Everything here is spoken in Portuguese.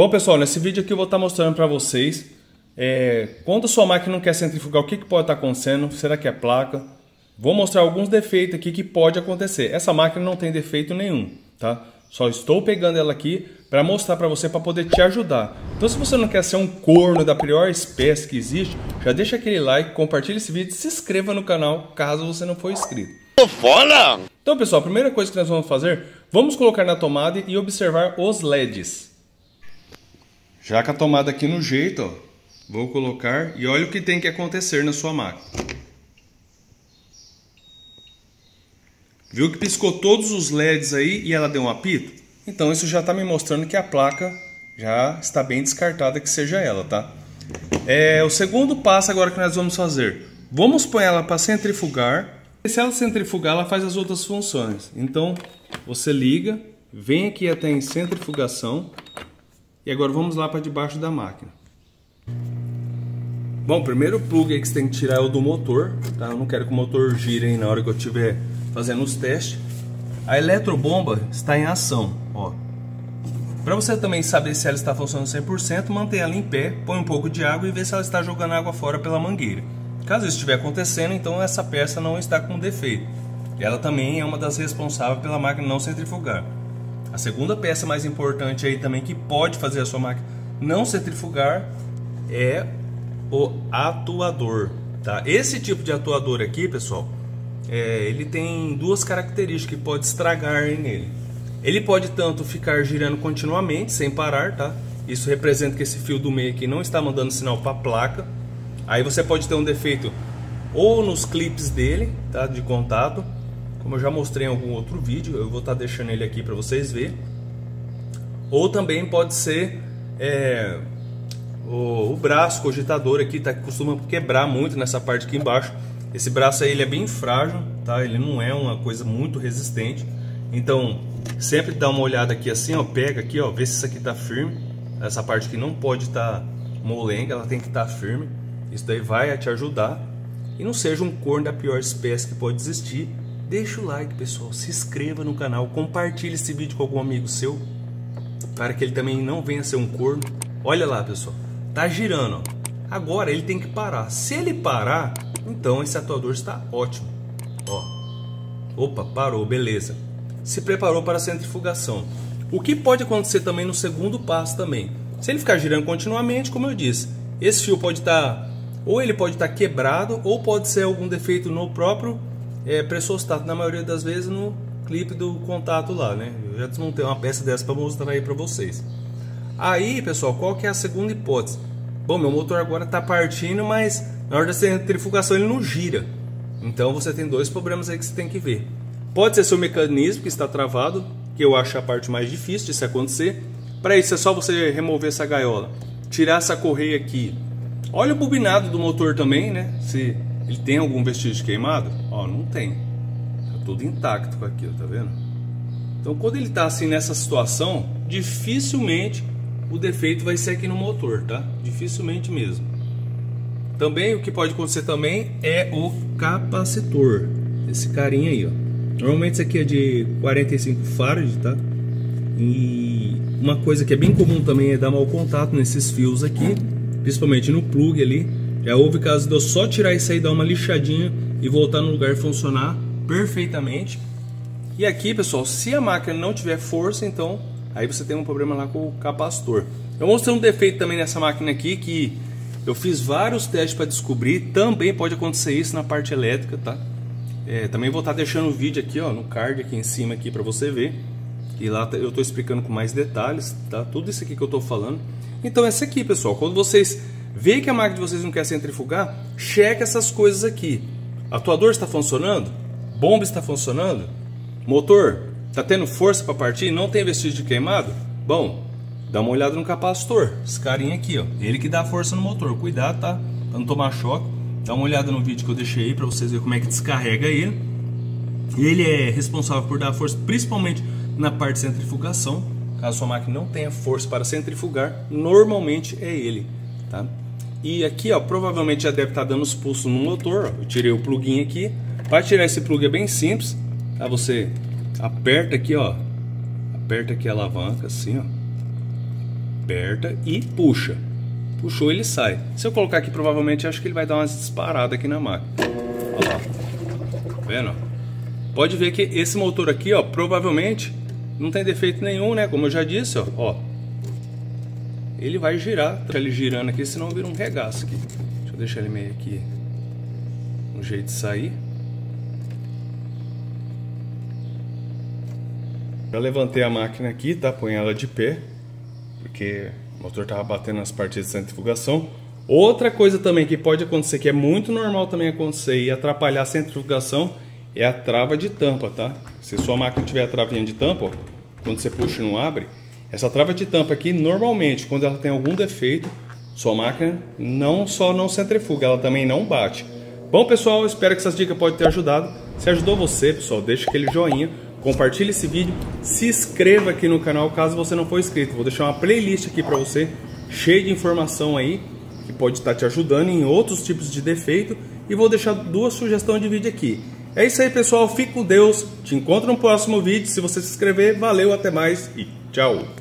Bom, pessoal, nesse vídeo aqui eu vou estar mostrando para vocês quando a sua máquina não quer centrifugar, o que pode estar acontecendo, será que é placa? Vou mostrar alguns defeitos aqui que pode acontecer. Essa máquina não tem defeito nenhum, tá? Só estou pegando ela aqui para mostrar para você, para poder te ajudar. Então, se você não quer ser um corno da pior espécie que existe, já deixa aquele like, compartilha esse vídeo e se inscreva no canal caso você não for inscrito. Foda! Então, pessoal, a primeira coisa que nós vamos fazer, vamos colocar na tomada e observar os LEDs. Já com a tomada aqui no jeito, ó, vou colocar e olha o que tem que acontecer na sua máquina. Viu que piscou todos os LEDs aí e ela deu um apito? Então isso já está me mostrando que a placa já está bem descartada, que seja ela, tá? O segundo passo agora que nós vamos fazer, vamos pôr ela para centrifugar. E se ela centrifugar, ela faz as outras funções. Então você liga, vem aqui até em centrifugação. E agora vamos lá para debaixo da máquina. Bom, o primeiro plug aí que você tem que tirar é o do motor, tá? Eu não quero que o motor gire aí na hora que eu estiver fazendo os testes. A eletrobomba está em ação, ó. Para você também saber se ela está funcionando 100%, mantenha ela em pé, põe um pouco de água e vê se ela está jogando água fora pela mangueira. Caso isso estiver acontecendo, então essa peça não está com defeito. Ela também é uma das responsáveis pela máquina não centrifugar. A segunda peça mais importante aí também que pode fazer a sua máquina não centrifugar é o atuador, tá? Esse tipo de atuador aqui, pessoal, ele tem duas características que pode estragar nele. Ele pode tanto ficar girando continuamente, sem parar, tá? Isso representa que esse fio do meio aqui não está mandando sinal para a placa. Aí você pode ter um defeito ou nos clips dele, tá? De contato, como eu já mostrei em algum outro vídeo, eu vou estar deixando ele aqui para vocês verem. Ou também pode ser o braço cogitador aqui, tá? Que costuma quebrar muito nessa parte aqui embaixo. Esse braço aí ele é bem frágil, tá? Ele não é uma coisa muito resistente. Então sempre dá uma olhada aqui assim, ó, pega aqui, ó, vê se isso aqui tá firme. Essa parte aqui não pode estar molenga, ela tem que estar firme. Isso daí vai te ajudar. E não seja um corno da pior espécie que pode existir. Deixa o like, pessoal, se inscreva no canal, compartilhe esse vídeo com algum amigo seu, para que ele também não venha ser um corno. Olha lá, pessoal, tá girando, ó. Agora ele tem que parar. Se ele parar, então esse atuador está ótimo, ó. Opa, parou, beleza. Se preparou para a centrifugação. O que pode acontecer também no segundo passo também, se ele ficar girando continuamente, como eu disse, esse fio pode estar, ou ele pode estar quebrado, ou pode ser algum defeito no próprio pressostato, na maioria das vezes no clipe do contato lá, né? Eu já desmontei uma peça dessa para mostrar aí para vocês. Aí, pessoal, qual que é a segunda hipótese? Bom, meu motor agora está partindo, mas na hora da centrifugação ele não gira. Então você tem dois problemas aí que você tem que ver. Pode ser seu mecanismo que está travado, que eu acho a parte mais difícil de se acontecer. Para isso é só você remover essa gaiola, tirar essa correia aqui. Olha o bobinado do motor também, né? Se ele tem algum vestígio queimado? Ó, não tem. Tá tudo intacto aqui, ó, tá vendo? Então quando ele tá assim nessa situação, dificilmente o defeito vai ser aqui no motor, tá? Dificilmente mesmo. Também o que pode acontecer também é o capacitor. Esse carinha aí, ó. Normalmente isso aqui é de 45 farad, tá? E uma coisa que é bem comum também é dar mau contato nesses fios aqui, principalmente no plug ali. Já houve caso de eu só tirar isso aí, dar uma lixadinha e voltar no lugar e funcionar perfeitamente. E aqui, pessoal, se a máquina não tiver força, então aí você tem um problema lá com o capacitor. Eu mostrei um defeito também nessa máquina aqui, que eu fiz vários testes para descobrir. Também pode acontecer isso na parte elétrica, tá? Também vou estar deixando o vídeo aqui, ó, no card aqui em cima aqui para você ver. E lá eu estou explicando com mais detalhes, tá? Tudo isso aqui que eu estou falando. Então essa aqui, pessoal, quando vocês vê que a máquina de vocês não quer centrifugar, checa essas coisas aqui. Atuador está funcionando? Bomba está funcionando? Motor está tendo força para partir? Não tem vestígio de queimado? Bom, dá uma olhada no capacitor. Esse carinha aqui, ó, ele que dá força no motor. Cuidado, tá? Para não tomar choque. Dá uma olhada no vídeo que eu deixei aí para vocês verem como é que descarrega ele. Ele é responsável por dar força principalmente na parte de centrifugação. Caso sua máquina não tenha força para centrifugar, normalmente é ele, tá? E aqui, ó, provavelmente já deve estar dando os pulsos no motor, ó. Eu tirei o plugin aqui. Para tirar esse plug é bem simples, tá? Você aperta aqui, ó, aperta aqui a alavanca assim, ó, aperta e puxa. Puxou, ele sai. Se eu colocar aqui, provavelmente, acho que ele vai dar umas disparadas aqui na máquina. Olha lá. Tá vendo? Pode ver que esse motor aqui, ó, provavelmente não tem defeito nenhum, né? Como eu já disse, ó. Ele vai girar, pra ele girando aqui, senão vira um regaço aqui. Deixa eu deixar ele meio aqui. Um jeito de sair. Já levantei a máquina aqui, tá? Põe ela de pé, porque o motor tava batendo nas partidas de centrifugação. Outra coisa também que pode acontecer, que é muito normal também acontecer e atrapalhar a centrifugação, é a trava de tampa, tá? Se sua máquina tiver a travinha de tampa, ó, quando você puxa e não abre, essa trava de tampa aqui, normalmente, quando ela tem algum defeito, sua máquina não só não centrifuga, ela também não bate. Bom, pessoal, espero que essas dicas podem ter ajudado. Se ajudou você, pessoal, deixa aquele joinha. Compartilhe esse vídeo, se inscreva aqui no canal caso você não for inscrito. Vou deixar uma playlist aqui para você, cheia de informação aí, que pode estar te ajudando em outros tipos de defeito. E vou deixar duas sugestões de vídeo aqui. É isso aí, pessoal. Fique com Deus. Te encontro no próximo vídeo. Se você se inscrever, valeu, até mais e tchau.